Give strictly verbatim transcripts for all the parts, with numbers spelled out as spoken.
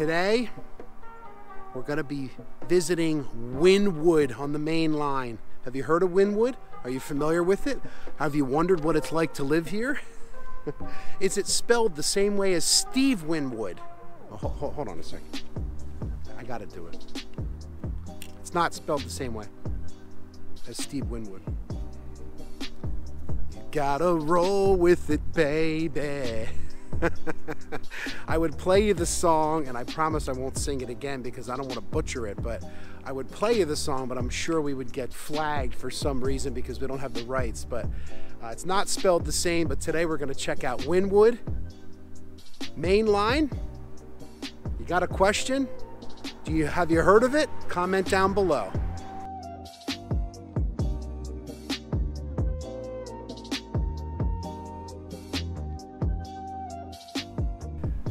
Today, we're gonna be visiting Wynnewood on the Main Line. Have you heard of Wynnewood? Are you familiar with it? Have you wondered what it's like to live here? Is it spelled the same way as Steve Wynnewood? Oh, hold, hold on a second. I gotta do it. It's not spelled the same way as Steve Wynnewood. You gotta roll with it, baby. I would play you the song, and I promise I won't sing it again because I don't want to butcher it, but I would play you the song, but I'm sure we would get flagged for some reason because we don't have the rights. But uh, it's not spelled the same, but today we're going to check out Wynnewood, Main Line. You got a question? Do you have you heard of it? Comment down below.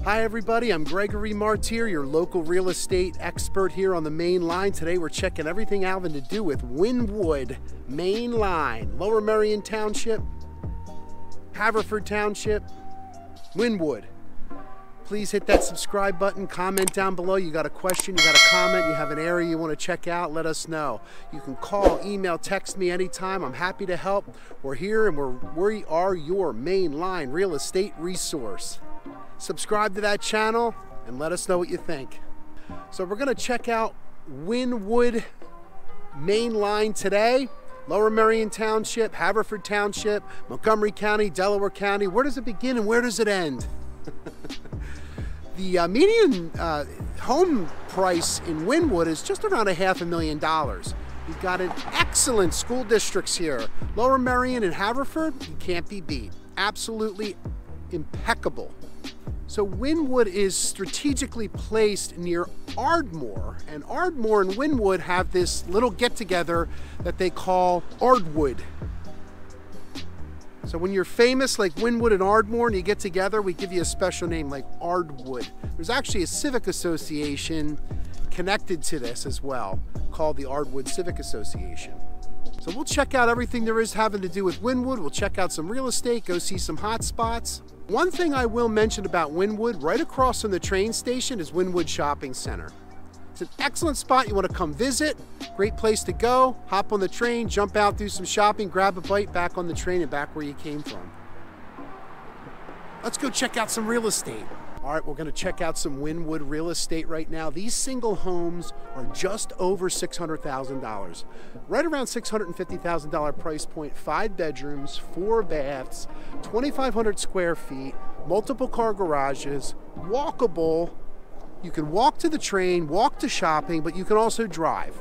Hi everybody, I'm Gregory Martire, your local real estate expert here on the Main Line. Today we're checking everything having to do with Wynnewood, Main Line, Lower Merion Township, Haverford Township, Wynnewood. Please hit that subscribe button, comment down below. You got a question, you got a comment, you have an area you want to check out, let us know. You can call, email, text me anytime. I'm happy to help. We're here and we're, we are your Main Line real estate resource. Subscribe to that channel and let us know what you think. So we're gonna check out Wynnewood Main Line today, Lower Merion Township, Haverford Township, Montgomery County, Delaware County. Where does it begin and where does it end? The uh, median uh, home price in Wynnewood is just around a half a million dollars. We've got an excellent school districts here. Lower Merion and Haverford, you can't be beat. Absolutely impeccable. So Wynnewood is strategically placed near Ardmore, and Ardmore and Wynnewood have this little get-together that they call Ardwood. So when you're famous like Wynnewood and Ardmore and you get together, we give you a special name like Ardwood. There's actually a civic association connected to this as well called the Ardwood Civic Association. So we'll check out everything there is having to do with Wynnewood. We'll check out some real estate, go see some hot spots. One thing I will mention about Wynnewood, right across from the train station is Wynnewood Shopping Center. It's an excellent spot you want to come visit, great place to go, hop on the train, jump out, do some shopping, grab a bite, back on the train and back where you came from. Let's go check out some real estate. All right, we're going to check out some Wynnewood real estate right now. These single homes are just over six hundred thousand dollars. Right around six hundred fifty thousand dollars price point, five bedrooms, four baths, twenty-five hundred square feet, multiple car garages, walkable. You can walk to the train, walk to shopping, but you can also drive.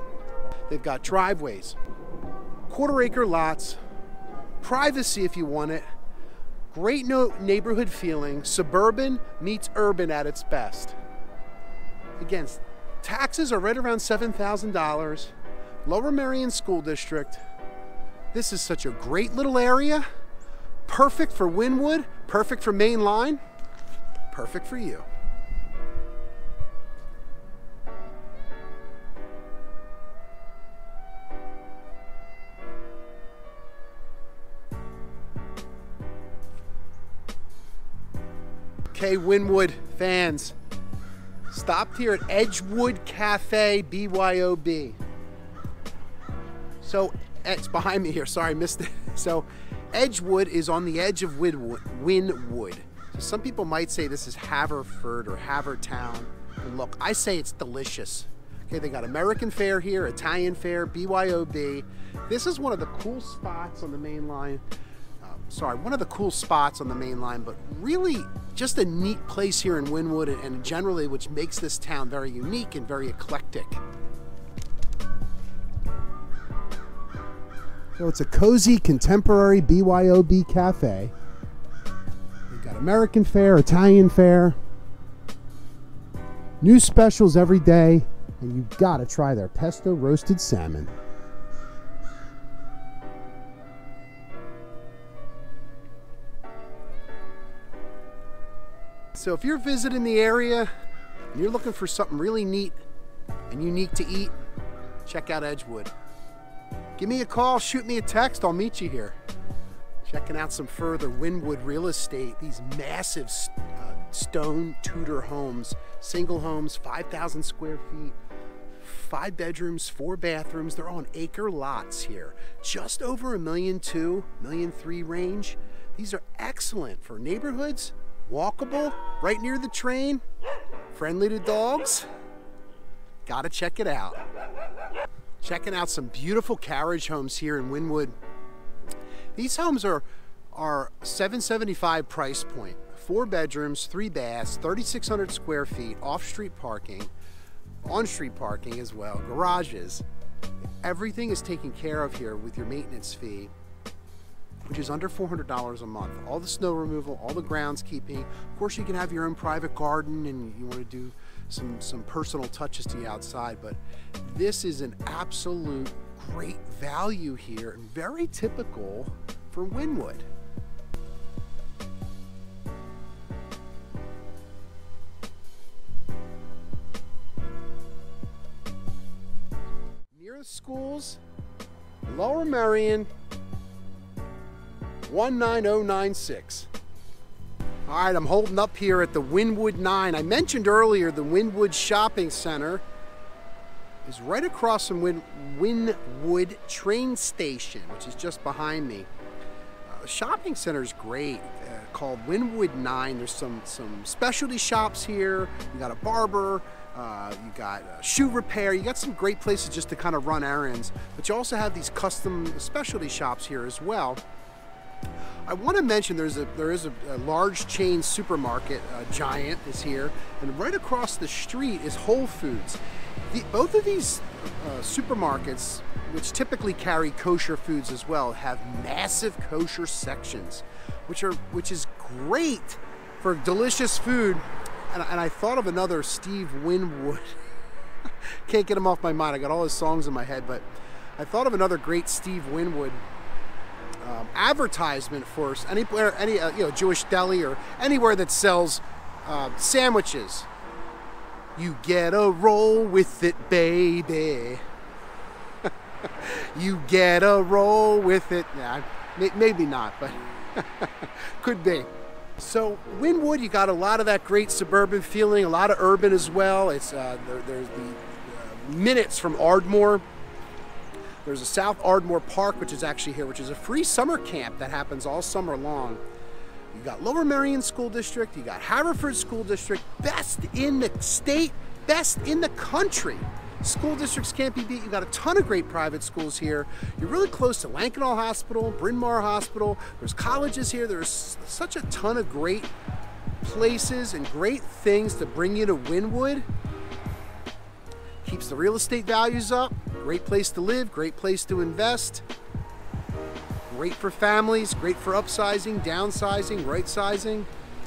They've got driveways, quarter acre lots, privacy if you want it. Great neighborhood feeling, suburban meets urban at its best. Again, taxes are right around seven thousand dollars, Lower Merion School District. This is such a great little area, perfect for Wynnewood, perfect for Main Line, perfect for you. Okay, Wynnewood fans, stopped here at Edgewood Cafe, B Y O B. So, it's behind me here, sorry, I missed it. So, Edgewood is on the edge of Wynnewood. So some people might say this is Haverford or Havertown. And look, I say it's delicious. Okay, they got American fare here, Italian fare, B Y O B. This is one of the cool spots on the Main Line. Sorry, one of the cool spots on the Main Line, but really just a neat place here in Wynnewood and generally which makes this town very unique and very eclectic. So it's a cozy contemporary B Y O B cafe. We've got American fare, Italian fare, new specials every day, and you've got to try their pesto roasted salmon. So if you're visiting the area and you're looking for something really neat and unique to eat, check out Edgewood. Give me a call, shoot me a text, I'll meet you here. Checking out some further Wynnewood real estate, these massive uh, stone Tudor homes, single homes, five thousand square feet, five bedrooms, four bathrooms. They're on acre lots here, just over a million two, million three range. These are excellent for neighborhoods, walkable, right near the train, friendly to dogs. Gotta check it out. Checking out some beautiful carriage homes here in Wynnewood. These homes are, are seven seventy-five price point, four bedrooms, three baths, thirty-six hundred square feet, off-street parking, on-street parking as well, garages. Everything is taken care of here with your maintenance fee, which is under four hundred dollars a month. All the snow removal, all the groundskeeping. Of course, you can have your own private garden and you want to do some, some personal touches to the outside, but this is an absolute great value here and very typical for Wynnewood. Near the schools, Lower Merion, one nine oh nine six. All right, I'm holding up here at the Wynnewood nine. I mentioned earlier the Wynnewood Shopping Center is right across from Wyn Wynnewood train station, which is just behind me. Uh, the shopping center is great, uh, called Wynnewood nine. There's some, some specialty shops here. You got a barber, uh, you got uh, shoe repair. You got some great places just to kind of run errands, but you also have these custom specialty shops here as well. I want to mention there's a there is a, a large chain supermarket, uh, Giant is here, and right across the street is Whole Foods. The, both of these uh, supermarkets, which typically carry kosher foods as well, have massive kosher sections, which are which is great for delicious food. And, and I thought of another Steve Winwood. Can't get him off my mind. I got all his songs in my head, but I thought of another great Steve Winwood Um, advertisement for anywhere, any uh, you know, Jewish deli or anywhere that sells uh, sandwiches. You get a roll with it, baby. You get a roll with it. Yeah, may, maybe not, but could be. So Wynnewood, you got a lot of that great suburban feeling, a lot of urban as well. It's uh, there, there's the uh, minutes from Ardmore. There's a South Ardmore Park, which is actually here, which is a free summer camp that happens all summer long. You got Lower Merion School District, you got Haverford School District, best in the state, best in the country. School districts can't be beat. You got a ton of great private schools here. You're really close to Lankenau Hospital, Bryn Mawr Hospital. There's colleges here. There's such a ton of great places and great things to bring you to Wynnewood. Keeps the real estate values up. Great place to live, great place to invest, great for families, great for upsizing, downsizing, right-sizing.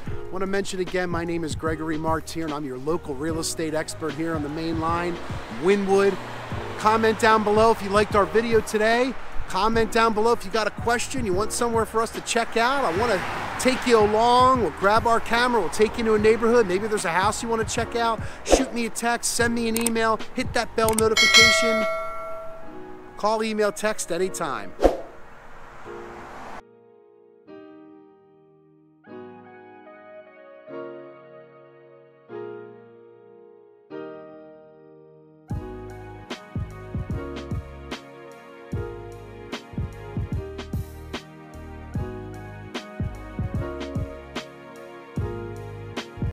I want to mention again, my name is Gregory Martire and I'm your local real estate expert here on the Main Line, Wynnewood. Comment down below if you liked our video today. Comment down below if you got a question, you want somewhere for us to check out. I want to take you along, we'll grab our camera, we'll take you to a neighborhood, maybe there's a house you want to check out. Shoot me a text, send me an email, hit that bell notification. Call, email, text anytime.